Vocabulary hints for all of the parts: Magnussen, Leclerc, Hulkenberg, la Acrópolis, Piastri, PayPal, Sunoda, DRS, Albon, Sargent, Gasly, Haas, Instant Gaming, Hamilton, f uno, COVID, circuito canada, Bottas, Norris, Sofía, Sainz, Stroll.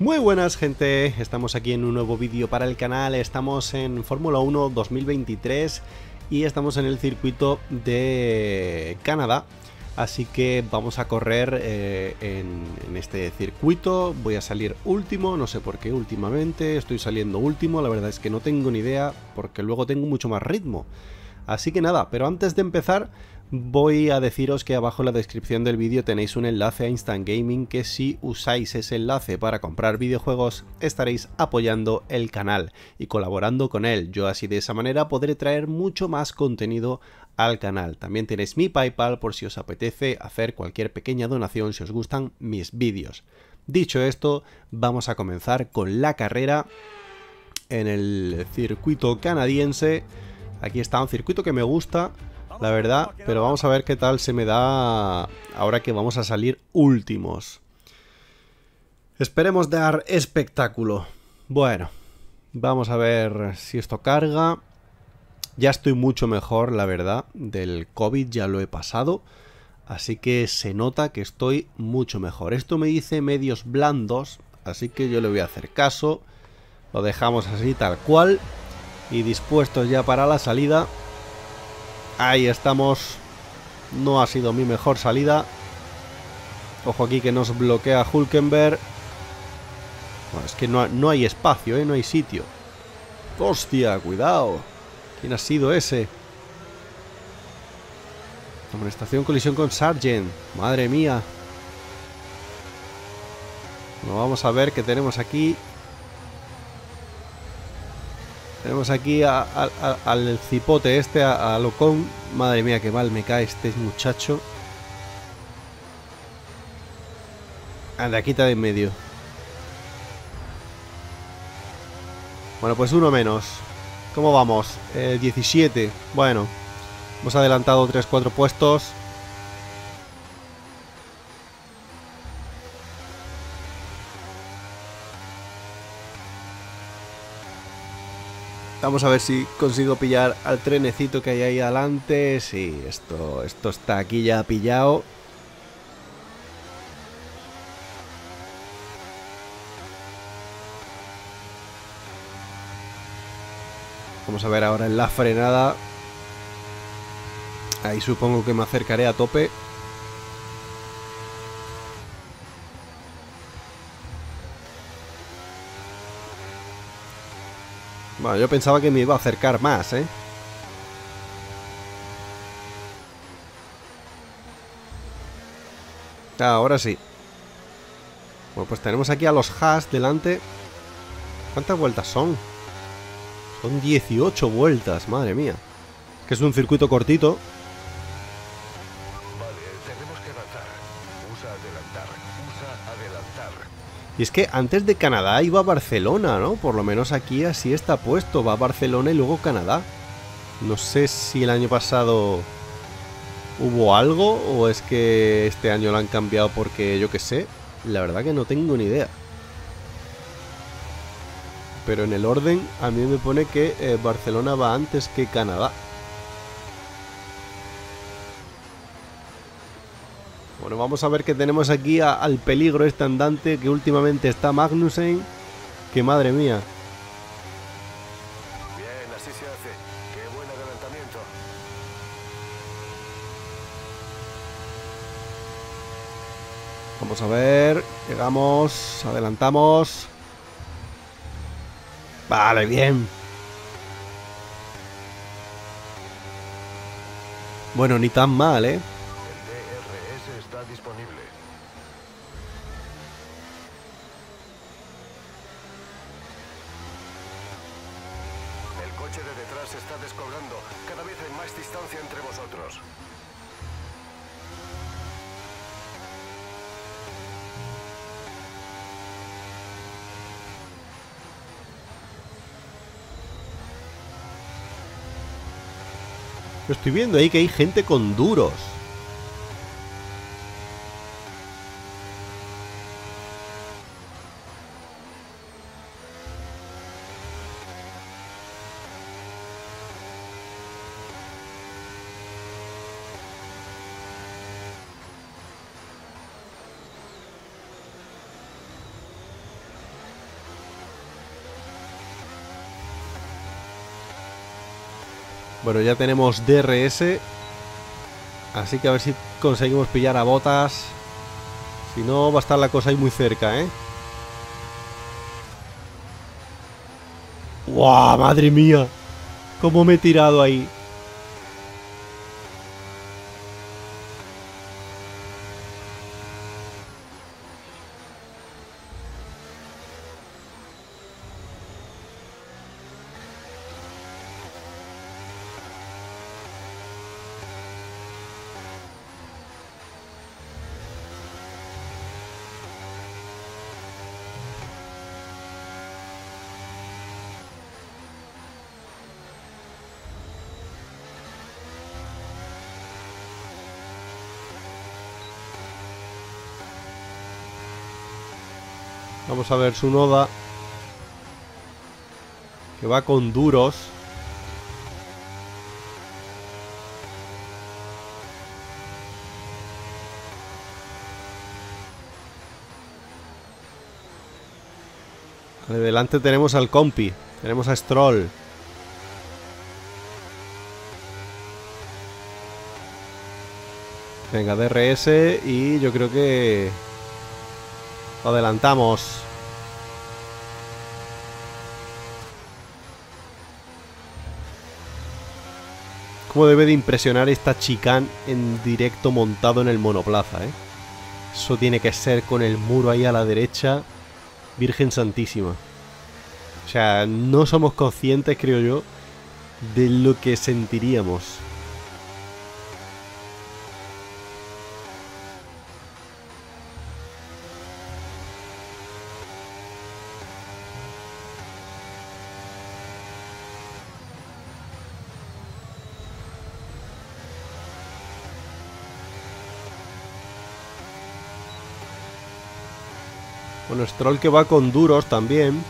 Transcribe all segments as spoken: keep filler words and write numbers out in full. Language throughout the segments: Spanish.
Muy buenas, gente, estamos aquí en un nuevo vídeo para el canal. Estamos en Fórmula uno dos mil veintitrés y estamos en el circuito de Canadá, así que vamos a correr eh, en, en este circuito. Voy a salir último, no sé por qué últimamente estoy saliendo último, la verdad es que no tengo ni idea porque luego tengo mucho más ritmo. Así que nada, pero antes de empezar voy a deciros que abajo en la descripción del vídeo tenéis un enlace a Instant Gaming, que si usáis ese enlace para comprar videojuegos estaréis apoyando el canal y colaborando con él. Yo así de esa manera podré traer mucho más contenido al canal. También tenéis mi PayPal por si os apetece hacer cualquier pequeña donación si os gustan mis vídeos. Dicho esto, vamos a comenzar con la carrera en el circuito canadiense. Aquí está un circuito que me gusta, la verdad, pero vamos a ver qué tal se me da ahora que vamos a salir últimos. Esperemos dar espectáculo. Bueno, vamos a ver si esto carga. Ya estoy mucho mejor, la verdad, del COVID ya lo he pasado, así que se nota que estoy mucho mejor. Esto me dice medios blandos, así que yo le voy a hacer caso. Lo dejamos así tal cual y dispuestos ya para la salida. Ahí estamos. No ha sido mi mejor salida. Ojo aquí que nos bloquea Hulkenberg. Bueno, es que no, no hay espacio, ¿eh? No hay sitio. ¡Hostia! ¡Cuidado! ¿Quién ha sido ese? Amonestación, colisión con Sargent. ¡Madre mía! Bueno, vamos a ver qué tenemos aquí. Tenemos aquí a, a, a, al cipote este, a, a Locón. Madre mía, qué mal me cae este muchacho. Anda, quita de en medio. Bueno, pues uno menos. ¿Cómo vamos? Eh, diecisiete. Bueno, hemos adelantado tres cuatro puestos. Vamos a ver si consigo pillar al trenecito que hay ahí adelante. Sí, esto, esto está aquí ya pillado. Vamos a ver ahora en la frenada. Ahí supongo que me acercaré a tope. Bueno, yo pensaba que me iba a acercar más, ¿eh? Ahora sí. Bueno, pues tenemos aquí a los Haas delante. ¿Cuántas vueltas son? Son dieciocho vueltas, madre mía. Que es un circuito cortito. Vale, tenemos que avanzar. Usa adelantar, usa adelantar. Y es que antes de Canadá iba a Barcelona, ¿no? Por lo menos aquí así está puesto. Va a Barcelona y luego Canadá. No sé si el año pasado hubo algo o es que este año lo han cambiado porque yo qué sé. La verdad que no tengo ni idea. Pero en el orden a mí me pone que eh, Barcelona va antes que Canadá. Bueno, vamos a ver que tenemos aquí a, al peligro este andante, que últimamente está Magnussen, que madre mía. Bien, así se hace. Qué buen adelantamiento. Vamos a ver, llegamos, adelantamos. Vale, bien. Bueno, ni tan mal, ¿eh? Disponible. El coche de detrás está descolgando. Cada vez hay más distancia entre vosotros. Lo estoy viendo ahí que hay gente con duros. Bueno, ya tenemos D R S. Así que a ver si conseguimos pillar a Bottas. Si no, va a estar la cosa ahí muy cerca, ¿eh? ¡Guau! ¡Wow, madre mía! ¿Cómo me he tirado ahí? Vamos a ver Sunoda, que va con duros. Delante tenemos al compi, tenemos a Stroll. Venga, D R S y yo creo que... lo adelantamos. Cómo debe de impresionar esta chicane en directo montado en el monoplaza, ¿eh? Eso tiene que ser con el muro ahí a la derecha. Virgen Santísima. O sea, no somos conscientes, creo yo, de lo que sentiríamos. Bueno, Stroll que va con duros también.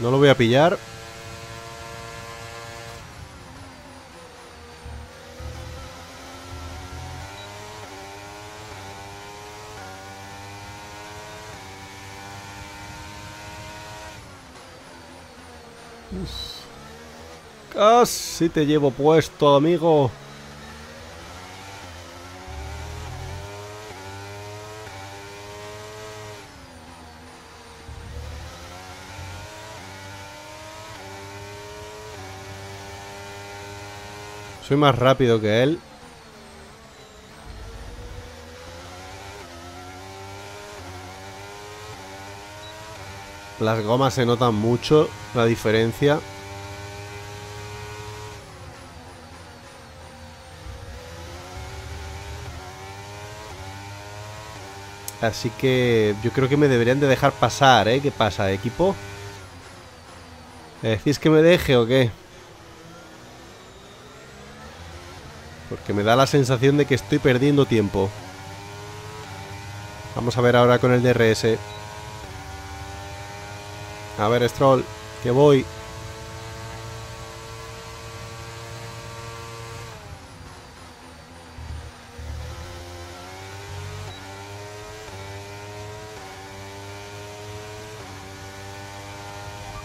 No lo voy a pillar. Uf. Casi te llevo puesto, amigo. Soy más rápido que él. Las gomas se notan mucho la diferencia. Así que yo creo que me deberían de dejar pasar, ¿eh? ¿Qué pasa, equipo? ¿Me decís que me deje o qué? Porque me da la sensación de que estoy perdiendo tiempo. Vamos a ver ahora con el D R S. A ver, Stroll, que voy.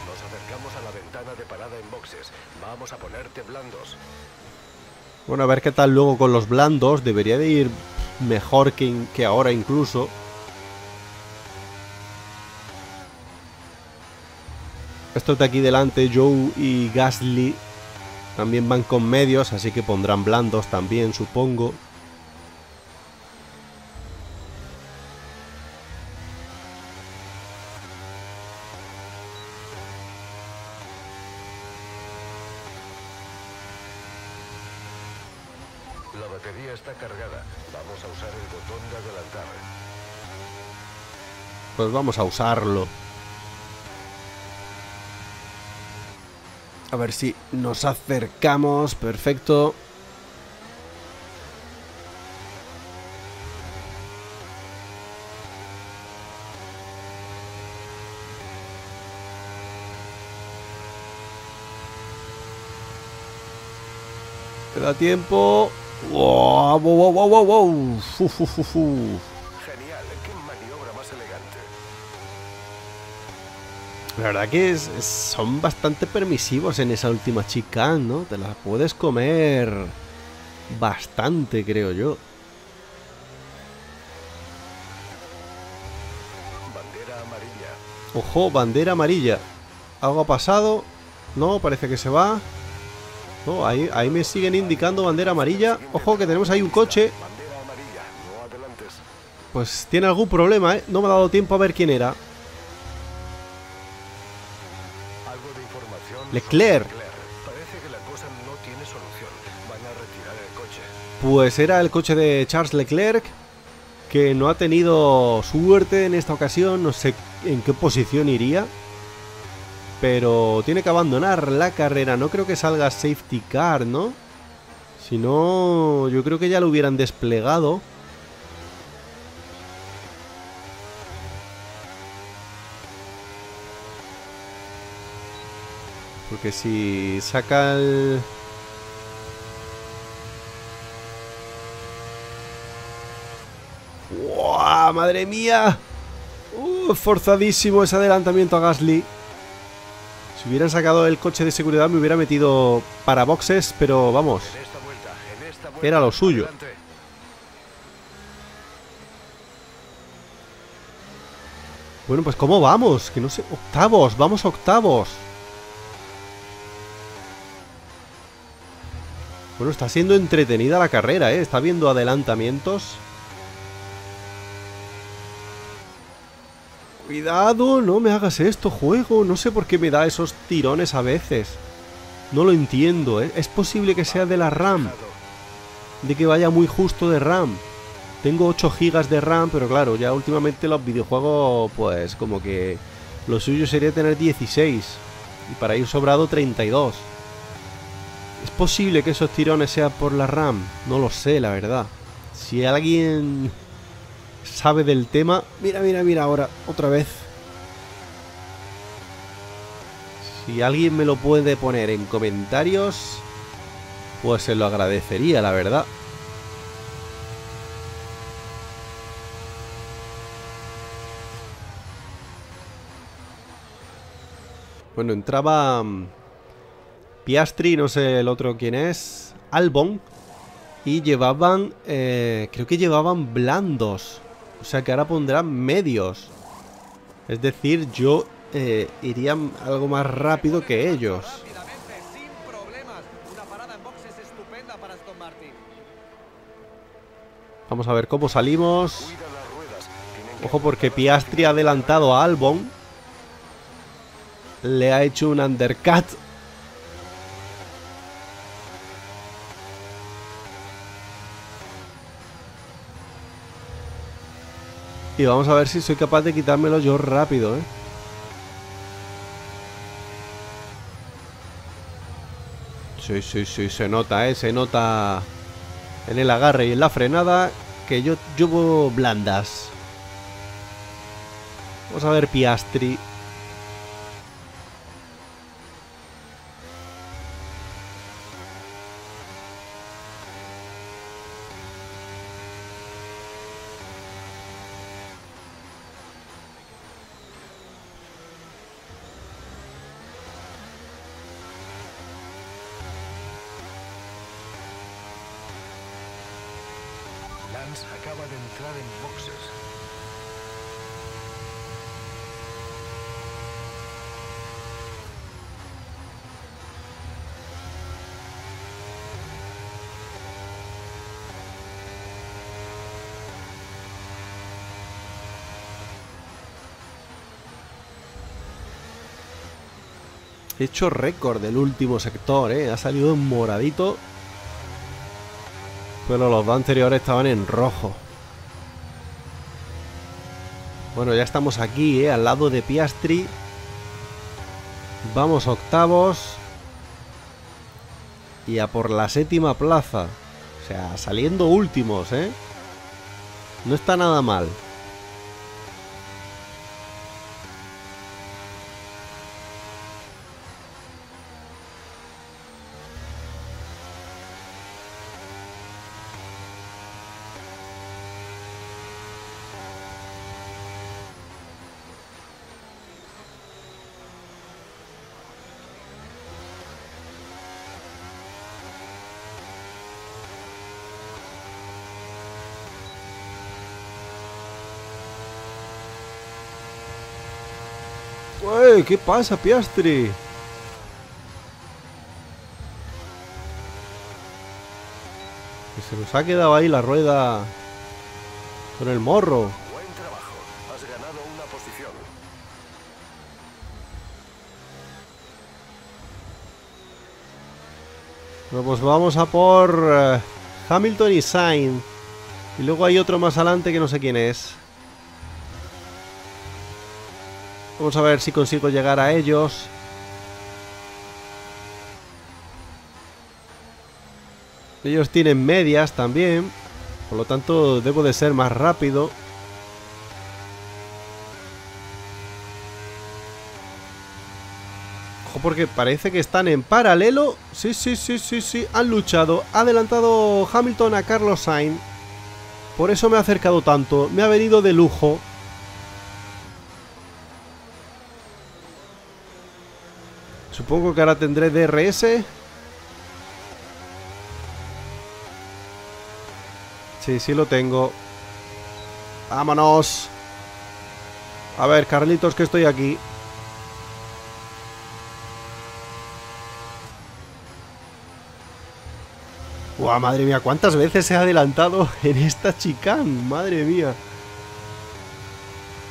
Nos acercamos a la ventana de parada en boxes. Vamos a ponerte blandos. Bueno, a ver qué tal luego con los blandos. Debería de ir mejor que, que ahora incluso. Estos de aquí delante, Joe y Gasly, también van con medios, así que pondrán blandos también, supongo. Pues vamos a usarlo. A ver si nos acercamos. Perfecto. Queda tiempo. Wow, wow, wow, wow, wow. Uf, uf, uf, uf. Genial, qué maniobra más elegante. La verdad que es, es, son bastante permisivos en esa última chicane, ¿no? Te la puedes comer bastante, creo yo. Bandera amarilla. Ojo, bandera amarilla. Algo ha pasado. No, parece que se va. No, ahí, ahí me siguen indicando bandera amarilla. Ojo, que tenemos ahí un coche. Pues tiene algún problema, ¿eh? No me ha dado tiempo a ver quién era. Leclerc. Pues era el coche de Charles Leclerc, que no ha tenido suerte en esta ocasión. No sé en qué posición iría, pero tiene que abandonar la carrera. No creo que salga safety car, ¿no? Si no, yo creo que ya lo hubieran desplegado. Porque si saca el... ¡Wow! ¡Madre mía! Uh, forzadísimo ese adelantamiento a Gasly. Si hubieran sacado el coche de seguridad me hubiera metido para boxes, pero vamos, en esta vuelta, en esta vuelta, era lo suyo. Adelante. Bueno, pues ¿cómo vamos? Que no sé, octavos, vamos octavos. Bueno, está siendo entretenida la carrera, ¿eh? Está viendo adelantamientos. Cuidado, no me hagas esto, juego. No sé por qué me da esos tirones a veces. No lo entiendo, ¿eh? Es posible que sea de la RAM. De que vaya muy justo de RAM. Tengo ocho gigas de RAM, pero claro, ya últimamente los videojuegos, pues como que lo suyo sería tener dieciséis. Y para ir sobrado treinta y dos. Es posible que esos tirones sean por la RAM. No lo sé, la verdad. Si alguien sabe del tema... Mira, mira, mira ahora, otra vez. Si alguien me lo puede poner en comentarios, pues se lo agradecería, la verdad. Bueno, entraba Piastri, no sé el otro quién es, Albon, y llevaban, eh, creo que llevaban blandos. O sea que ahora pondrán medios. Es decir, yo eh, iría algo más rápido que ellos. Vamos a ver cómo salimos. Ojo, porque Piastri ha adelantado a Albon. Le ha hecho un undercut. Y vamos a ver si soy capaz de quitármelo yo rápido, ¿eh? Sí, sí, sí, se nota, ¿eh? Se nota en el agarre y en la frenada que yo llevo blandas. Vamos a ver Piastri. Acaba de entrar en boxes. He hecho récord del último sector, ¿eh? Ha salido en moradito. Pero los dos anteriores estaban en rojo. Bueno, ya estamos aquí, ¿eh? Al lado de Piastri. Vamos octavos. y a por la séptima plaza. O sea, saliendo últimos, ¿eh? No está nada mal. Uy, ¿qué pasa, Piastri? Que se nos ha quedado ahí la rueda con el morro. Buen trabajo, has ganado una posición. Bueno, pues vamos a por uh, Hamilton y Sainz. Y luego hay otro más adelante que no sé quién es. Vamos a ver si consigo llegar a ellos. Ellos tienen medias también, por lo tanto debo de ser más rápido. Ojo, porque parece que están en paralelo. Sí, sí, sí, sí, sí, han luchado. Ha adelantado Hamilton a Carlos Sainz. Por eso me ha acercado tanto, me ha venido de lujo. Supongo que ahora tendré D R S. Sí, sí lo tengo. ¡Vámonos! A ver, Carlitos, que estoy aquí. ¡Guau, madre mía! ¿Cuántas veces se ha adelantado en esta chicane? ¡Madre mía!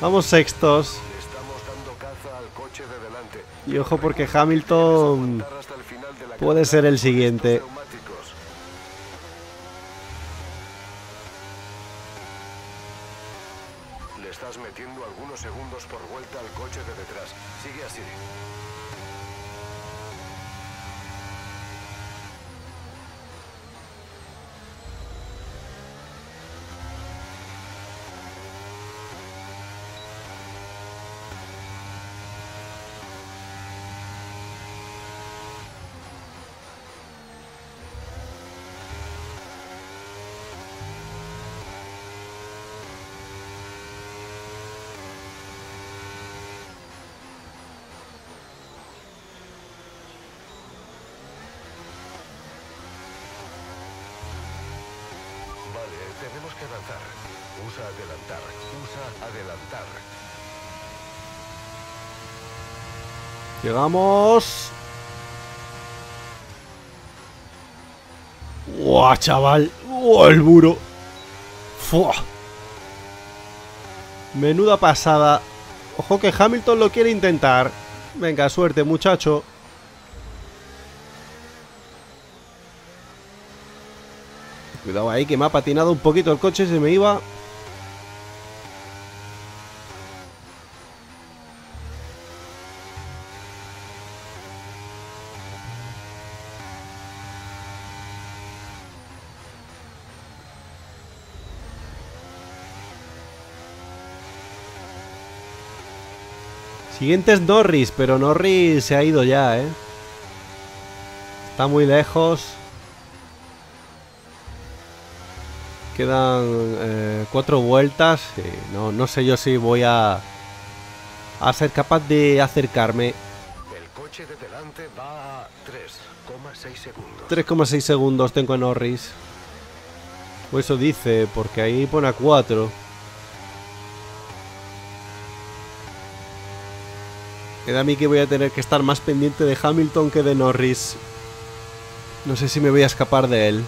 Vamos sextos. Y ojo, porque Hamilton puede ser el siguiente. Le estás metiendo algunos segundos por vuelta al coche de detrás. Sigue así. Tenemos que avanzar. Usa adelantar. Usa adelantar. Llegamos. ¡Guau, chaval! ¡Guau, el muro! ¡Fua! Menuda pasada. Ojo, que Hamilton lo quiere intentar. Venga, suerte, muchacho. Cuidado ahí, que me ha patinado un poquito el coche, se me iba. Siguiente es Norris, pero Norris se ha ido ya, ¿eh? Está muy lejos. Quedan eh, cuatro vueltas. No, no sé yo si voy a, a ser capaz de acercarme. El coche de delante va a tres coma seis segundos. tres coma seis segundos tengo a Norris. O eso dice, porque ahí pone a cuatro. Queda a mí que voy a tener que estar más pendiente de Hamilton que de Norris. No sé si me voy a escapar de él.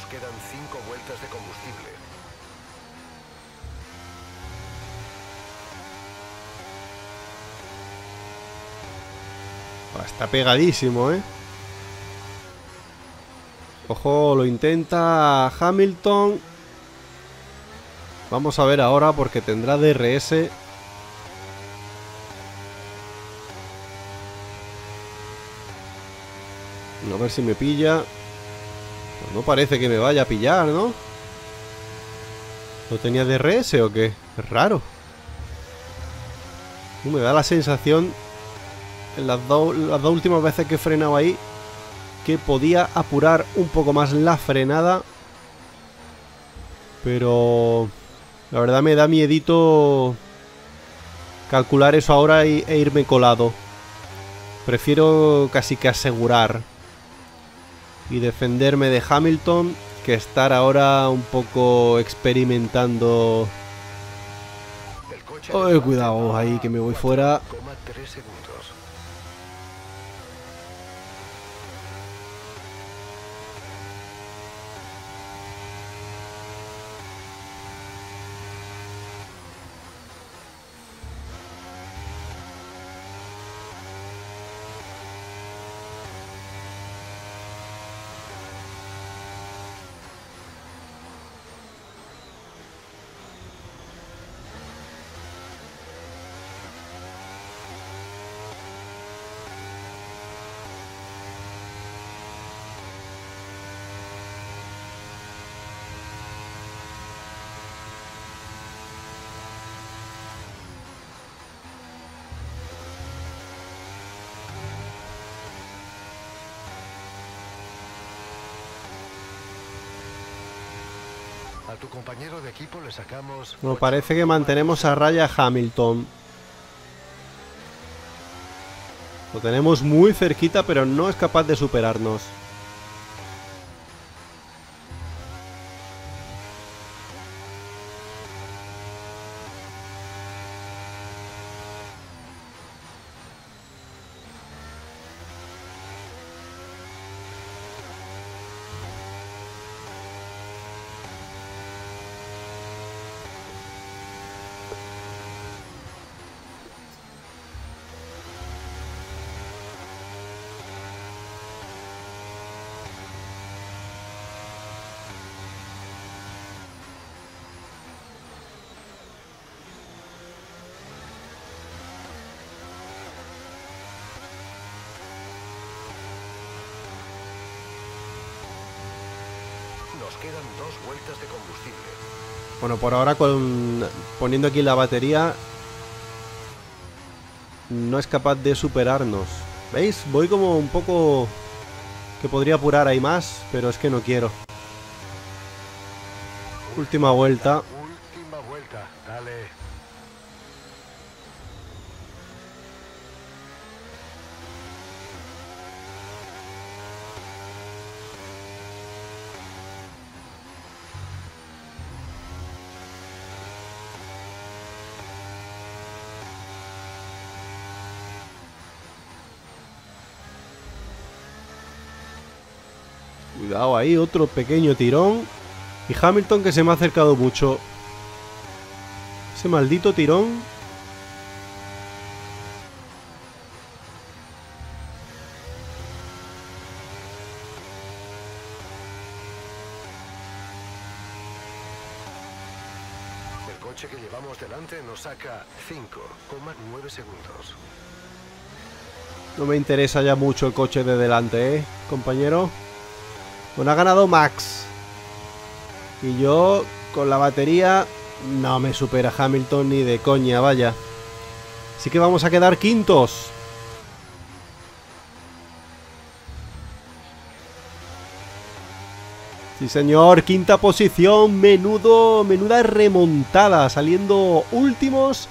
Nos quedan cinco vueltas de combustible. Está pegadísimo, ¿eh? Ojo, lo intenta Hamilton. Vamos a ver ahora porque tendrá D R S. A ver si me pilla. Pues no parece que me vaya a pillar, ¿no? ¿No tenía D R S o qué? Es raro. Me da la sensación... Las dos, las dos últimas veces que he frenado ahí, que podía apurar un poco más la frenada. Pero la verdad me da miedito calcular eso ahora e, e irme colado. Prefiero casi que asegurar y defenderme de Hamilton que estar ahora un poco experimentando. Oh, cuidado ahí que me voy fuera. A tu compañero de equipo le sacamos... Bueno, parece que mantenemos a raya a Hamilton. Lo tenemos muy cerquita, pero no es capaz de superarnos. Quedan dos vueltas de combustible. Bueno, por ahora con, poniendo aquí la batería no es capaz de superarnos. ¿Veis? Voy como un poco que podría apurar ahí más, pero es que no quiero. Última vuelta. Última vuelta, dale. Cuidado ahí, otro pequeño tirón. Y Hamilton que se me ha acercado mucho. Ese maldito tirón. El coche que llevamos delante nos saca cinco coma nueve segundos. No me interesa ya mucho el coche de delante, ¿eh, compañero? Bueno, ha ganado Max. Y yo, con la batería, no me supera Hamilton ni de coña, vaya. Así que vamos a quedar quintos. Sí, señor, quinta posición. Menudo, menuda remontada. Saliendo últimos.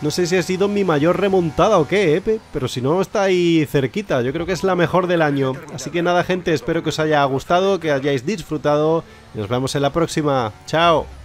No sé si ha sido mi mayor remontada o qué, ¿eh? Pero si no, está ahí cerquita. Yo creo que es la mejor del año. Así que nada, gente, espero que os haya gustado, que hayáis disfrutado. Nos vemos en la próxima. ¡Chao!